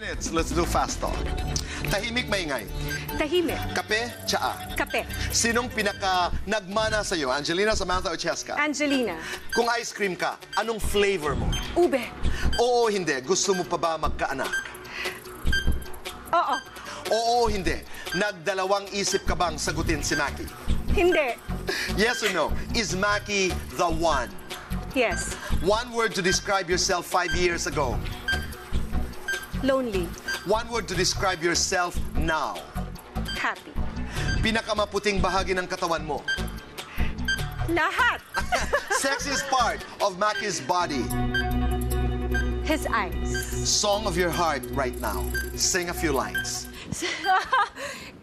minutes. Let's do fast talk. Tahimik, maingay. Tahimik. Kape, tsaa. Kape. Sinong pinaka-nagmana sa'yo? Angelina, Samantha, o Cheska? Angelina. Kung ice cream ka, anong flavor mo? Ube. Oo, hindi. Gusto mo pa ba magkaanak? Oo. Oo, hindi. Nagdalawang isip ka bang sagutin si Macky? Hindi. Yes or no? Is Macky the one? Yes. One word to describe yourself 5 years ago. Lonely. One word to describe yourself now. Happy. Pinakamaputing bahagi ng katawan mo. Lahat. Sexiest part of Macky's body. His eyes. Song of your heart right now. Sing a few lines.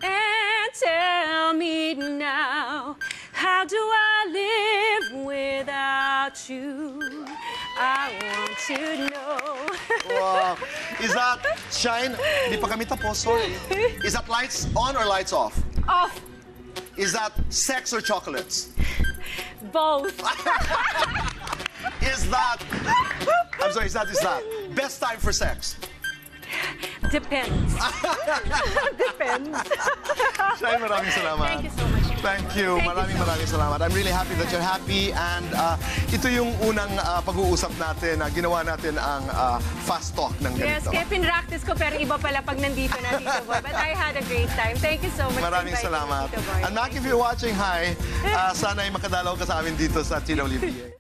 And tell me now, how do I live without you? I want to know. Wow. Is that shine? Di pa kami tapos, sorry. Is that lights on or lights off? Off. Is that sex or chocolates? Both. Is that... I'm sorry, is that best time for sex? Depends. Depends. Shine, maraming salamat. Thank you so much. Thank you. Maraming salamat. I'm really happy that you're happy. And ito yung unang pag-uusap natin na ginawa natin ang fast talk ng ganito. Yes, kaya pinractice ko pero iba pala pag nandito na dito, boy. But I had a great time. Thank you so much. Maraming salamat. And Macky, if you're watching, hi. Sana ay makadalaw ka sa amin dito sa Chino Olivier.